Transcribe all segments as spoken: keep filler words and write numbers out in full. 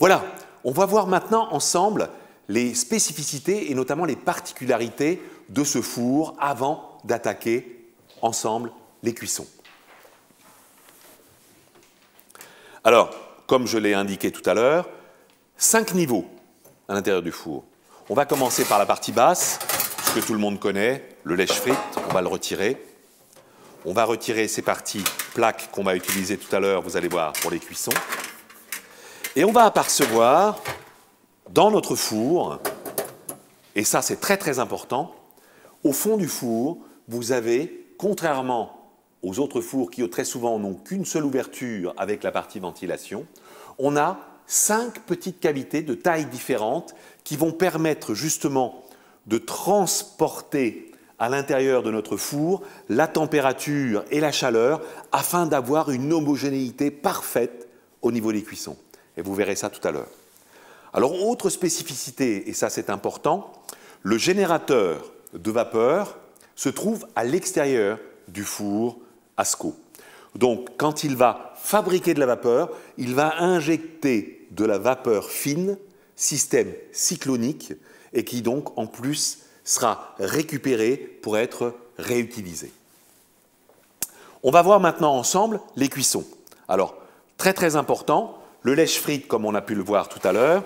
Voilà, on va voir maintenant ensemble les spécificités et notamment les particularités de ce four avant d'attaquer ensemble les cuissons. Alors, comme je l'ai indiqué tout à l'heure, cinq niveaux à l'intérieur du four. On va commencer par la partie basse, ce que tout le monde connaît, le lèche-frites, on va le retirer. On va retirer ces parties plaques qu'on va utiliser tout à l'heure, vous allez voir, pour les cuissons. Et on va apercevoir dans notre four, et ça c'est très très important, au fond du four, vous avez, contrairement aux autres fours qui très souvent n'ont qu'une seule ouverture avec la partie ventilation, on a cinq petites cavités de tailles différentes qui vont permettre justement de transporter à l'intérieur de notre four la température et la chaleur afin d'avoir une homogénéité parfaite au niveau des cuissons. Et vous verrez ça tout à l'heure. Alors, autre spécificité, et ça c'est important, le générateur de vapeur se trouve à l'extérieur du four ASKO. Donc, quand il va fabriquer de la vapeur, il va injecter de la vapeur fine, système cyclonique, et qui donc, en plus, sera récupérée pour être réutilisée. On va voir maintenant ensemble les cuissons. Alors, très très important, le lèche-frites, comme on a pu le voir tout à l'heure,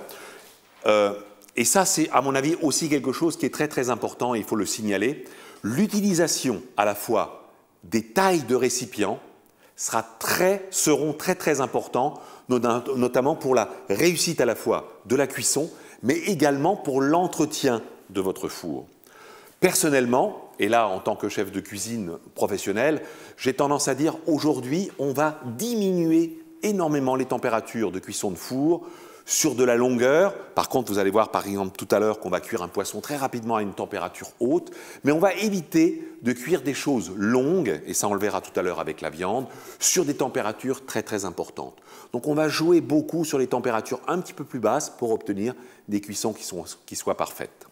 euh, et ça, c'est à mon avis aussi quelque chose qui est très très important, et il faut le signaler, l'utilisation à la fois des tailles de récipients sera très, seront très très importants, notamment pour la réussite à la fois de la cuisson, mais également pour l'entretien de votre four. Personnellement, et là en tant que chef de cuisine professionnel, j'ai tendance à dire aujourd'hui on va diminuer énormément les températures de cuisson de four sur de la longueur. Par contre, vous allez voir par exemple tout à l'heure qu'on va cuire un poisson très rapidement à une température haute, mais on va éviter de cuire des choses longues, et ça on le verra tout à l'heure avec la viande, sur des températures très très importantes. Donc on va jouer beaucoup sur les températures un petit peu plus basses pour obtenir des cuissons qui, sont, qui soient parfaites.